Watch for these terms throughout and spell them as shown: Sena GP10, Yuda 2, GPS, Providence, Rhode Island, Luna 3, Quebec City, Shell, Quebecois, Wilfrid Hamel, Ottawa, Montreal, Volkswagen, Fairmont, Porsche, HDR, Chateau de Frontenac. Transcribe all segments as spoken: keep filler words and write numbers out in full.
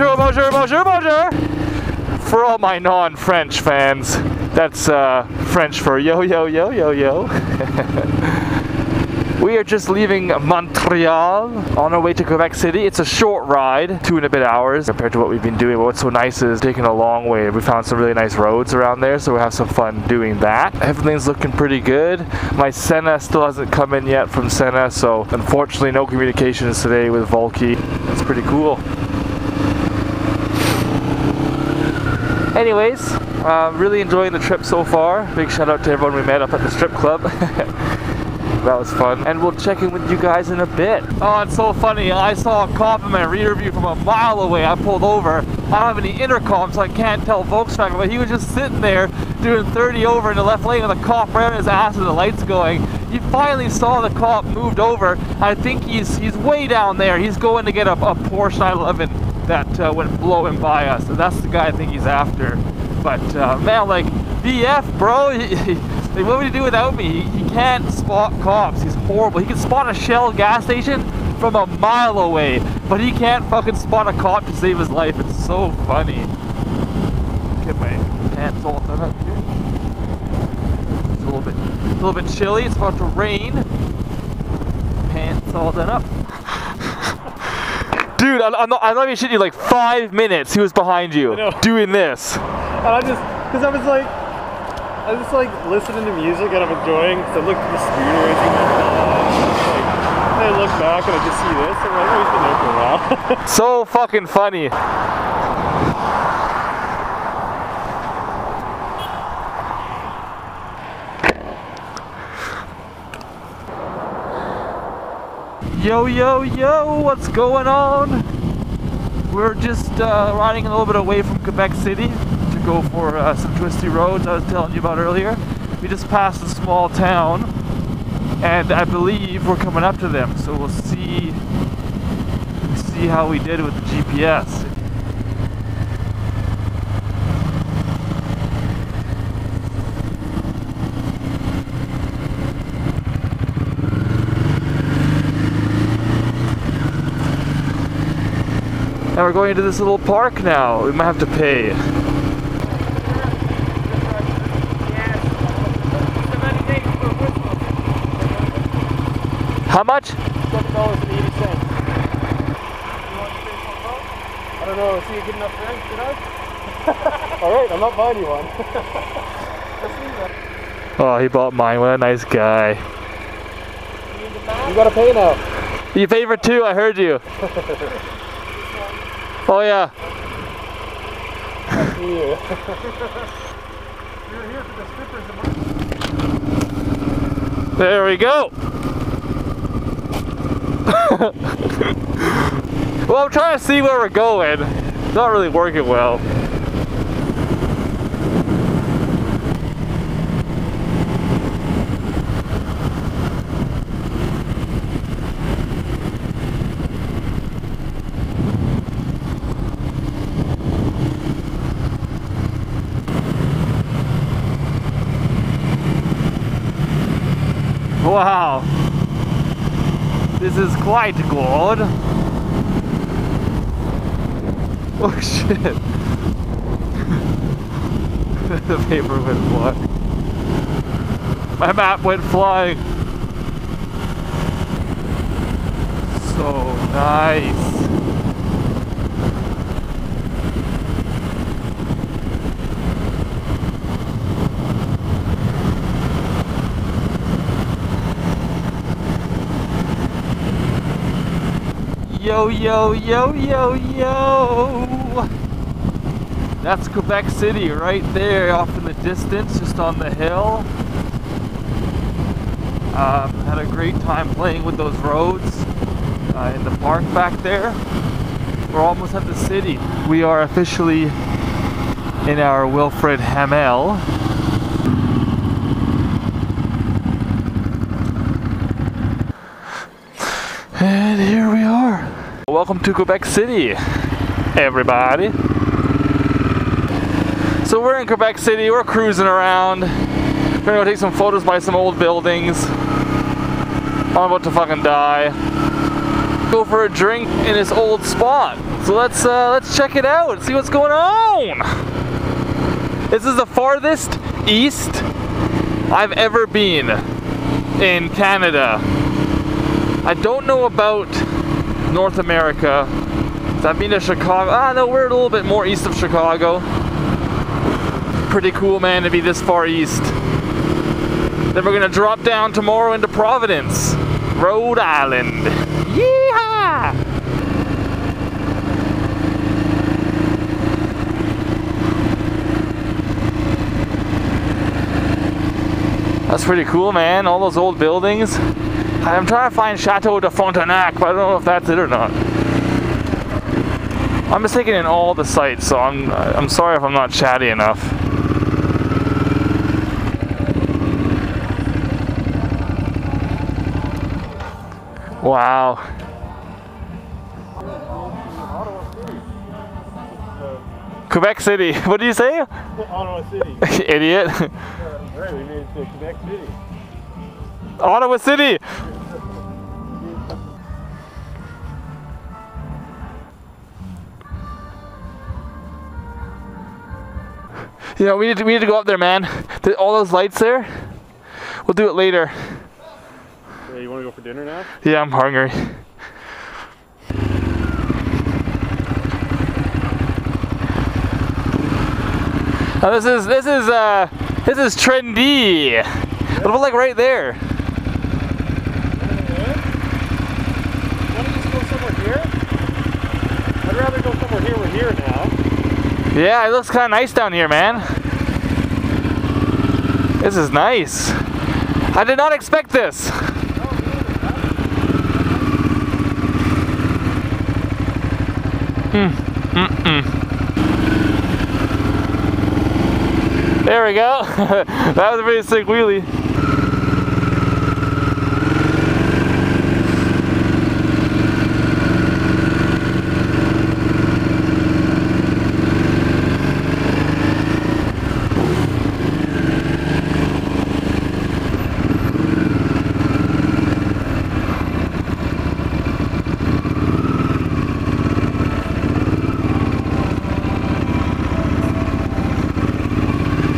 bonjour, bonjour, bonjour, bonjour. For all my non-French fans, that's uh, French for yo, yo, yo, yo, yo. We are just leaving Montreal on our way to Quebec City. It's a short ride, two and a bit hours compared to what we've been doing. But what's so nice is taking a long way. We found some really nice roads around there, so we'll have some fun doing that. Everything's looking pretty good. My Senna still hasn't come in yet from Senna, so unfortunately no communications today with Volky. That's pretty cool. Anyways, uh, really enjoying the trip so far. Big shout out to everyone we met up at the strip club. That was fun. And we'll check in with you guys in a bit. Oh, it's so funny. I saw a cop in my rear view from a mile away. I pulled over. I don't have any intercom, so I can't tell Volkswagen, but he was just sitting there doing thirty over in the left lane with a cop right on his ass with the lights going. You finally saw the cop moved over. I think he's he's way down there. He's going to get a, a Porsche nine eleven that uh, went blowing by us. And that's the guy I think he's after. But, uh, man, like, B F, bro. Like, what would he do without me? He, he can't spot cops. He's horrible. He can spot a Shell gas station from a mile away, but he can't fucking spot a cop to save his life. It's so funny. Get my pants all done up here. It's a little bit, a little bit chilly. It's about to rain. Pants all done up. Dude, I'm, I'm not. I'm not even shitting you. Like five minutes, he was behind you doing this. And I just, because I was like. I was just like listening to music and I'm enjoying because I looked at the scooter and I look back and I just see this and I'm like, oh, he's been there for a while. So fucking funny. Yo, yo, yo, what's going on? We're just uh, riding a little bit away from Quebec City. Go for uh, some twisty roads I was telling you about earlier. We just passed a small town and I believe we're coming up to them, so we'll see see how we did with the G P S. And we're going into this little park now. We might have to pay. How much? seven dollars and eighty cents. I don't know, see you good enough friends, did I? Alright, I'm not buying you one. Oh, he bought mine, what a nice guy. You gotta pay now. You pay for two, I heard you. Oh yeah. You were here for the strippers. There we go. Well, I'm trying to see where we're going. It's not really working well. Wow. This is quite good. Oh shit. The paper went flying. My map went flying. So nice. Yo, yo, yo, yo, yo! That's Quebec City right there off in the distance, just on the hill. Um, had a great time playing with those roads uh, in the park back there. We're almost at the city. We are officially in our Wilfrid Hamel. And here we are. Welcome to Quebec City, everybody. So we're in Quebec City, we're cruising around. We're gonna go take some photos by some old buildings. I'm about to fucking die. Go for a drink in this old spot. So let's uh, let's check it out and see what's going on. This is the farthest east I've ever been in Canada. I don't know about North America. So I've been to Chicago. Ah, no, we're a little bit more east of Chicago. Pretty cool, man, to be this far east. Then we're gonna drop down tomorrow into Providence, Rhode Island. Yeehaw! That's pretty cool, man, all those old buildings. I'm trying to find Chateau de Frontenac, but I don't know if that's it or not. I'm just taking in all the sights, so I'm, I'm sorry if I'm not chatty enough. Wow. Quebec City. What did you say? Ottawa City. Idiot. Right, we made it to Quebec City. Ottawa City! You know, we need to, we need to go up there, man. All those lights there? We'll do it later. Yeah, you want to go for dinner now? Yeah, I'm hungry. Now this is, this is, uh, this is trendy. What about like right there? Want to just go somewhere here? I'd rather go somewhere here. We're here now. Yeah, it looks kind of nice down here, man. This is nice. I did not expect this. Mm. Mm-mm. There we go. That was a pretty sick wheelie.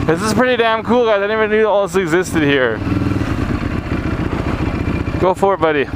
This is pretty damn cool, guys. I didn't even knew all this existed here. Go for it, buddy.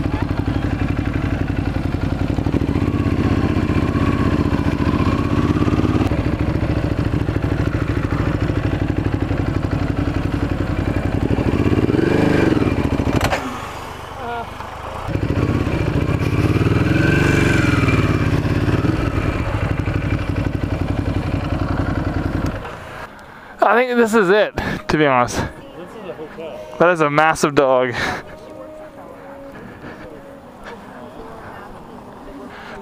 I think this is it, to be honest. This is a hotel. That is a massive dog.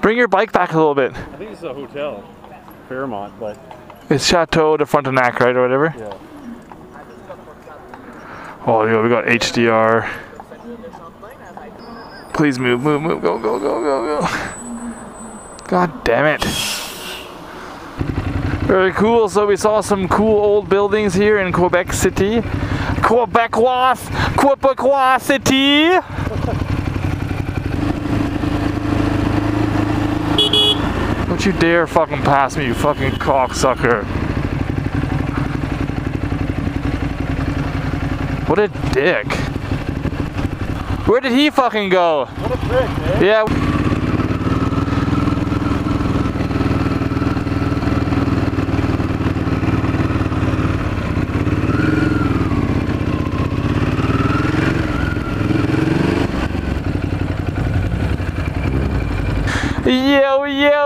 Bring your bike back a little bit. I think this is a hotel, Fairmont, but... It's Chateau de Frontenac, right, or whatever? Yeah. Oh, yo, we got H D R. Please move, move, move, go, go, go, go, go. God damn it. Very cool, so we saw some cool old buildings here in Quebec City. Quebecois! Quebecois City! Don't you dare fucking pass me, you fucking cocksucker. What a dick. Where did he fucking go? What a prick, man. Yeah. Yo, yo!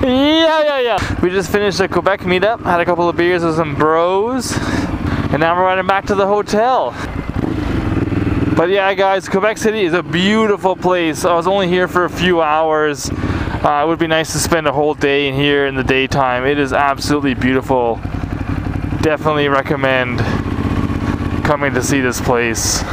Yeah, yeah, yeah! We just finished a Quebec meetup, had a couple of beers with some bros, and now we're riding back to the hotel. But yeah, guys, Quebec City is a beautiful place. I was only here for a few hours. Uh, it would be nice to spend a whole day in here in the daytime. It is absolutely beautiful. Definitely recommend coming to see this place.